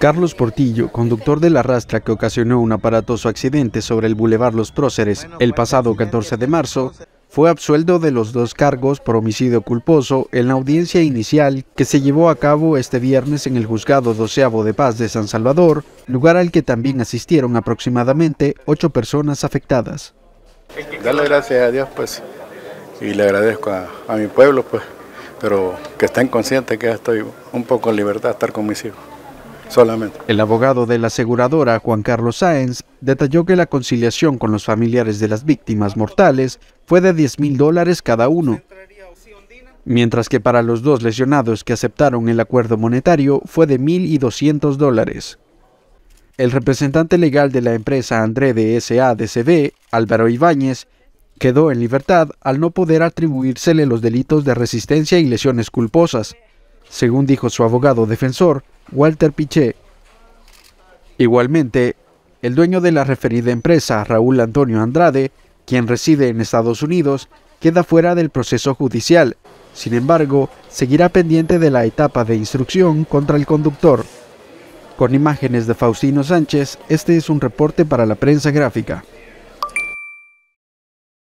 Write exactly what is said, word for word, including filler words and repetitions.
Carlos Portillo, conductor de la rastra que ocasionó un aparatoso accidente sobre el Bulevar Los Próceres el pasado catorce de marzo, fue absuelto de los dos cargos por homicidio culposo en la audiencia inicial que se llevó a cabo este viernes en el juzgado doceavo de Paz de San Salvador, lugar al que también asistieron aproximadamente ocho personas afectadas. Darle gracias a Dios, pues, y le agradezco a, a mi pueblo, pues, pero que estén conscientes que estoy un poco en libertad de estar con mis hijos. Solamente. El abogado de la aseguradora, Juan Carlos Sáenz, detalló que la conciliación con los familiares de las víctimas mortales fue de diez mil dólares cada uno, mientras que para los dos lesionados que aceptaron el acuerdo monetario fue de mil doscientos dólares. El representante legal de la empresa Andrade S A de C V, Álvaro Ibáñez, quedó en libertad al no poder atribuírsele los delitos de resistencia y lesiones culposas, según dijo su abogado defensor, Walter Piché. Igualmente, el dueño de la referida empresa, Raúl Antonio Andrade, quien reside en Estados Unidos, queda fuera del proceso judicial. Sin embargo, seguirá pendiente de la etapa de instrucción contra el conductor. Con imágenes de Faustino Sánchez, este es un reporte para la prensa gráfica.